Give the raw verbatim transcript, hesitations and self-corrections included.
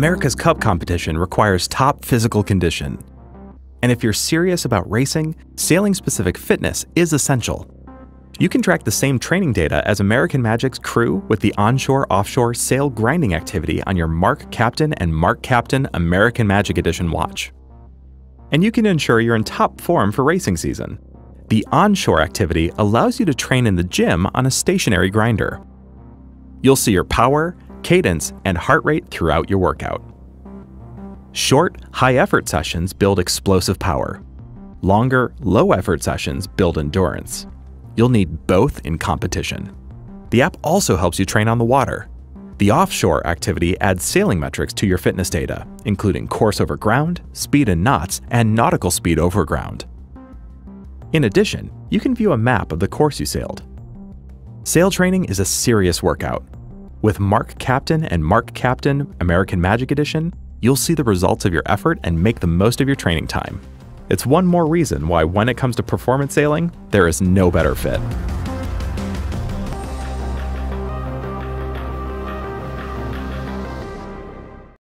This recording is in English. America's Cup competition requires top physical condition. And if you're serious about racing, sailing-specific fitness is essential. You can track the same training data as American Magic's crew with the onshore-offshore sail grinding activity on your MARQ Captain and MARQ Captain American Magic Edition watch. And you can ensure you're in top form for racing season. The onshore activity allows you to train in the gym on a stationary grinder. You'll see your power, cadence, and heart rate throughout your workout. Short, high-effort sessions build explosive power. Longer, low-effort sessions build endurance. You'll need both in competition. The app also helps you train on the water. The offshore activity adds sailing metrics to your fitness data, including course over ground, speed in knots, and nautical speed over ground. In addition, you can view a map of the course you sailed. Sail training is a serious workout. With MARQ Captain and MARQ Captain American Magic Edition, you'll see the results of your effort and make the most of your training time. It's one more reason why when it comes to performance sailing, there is no better fit.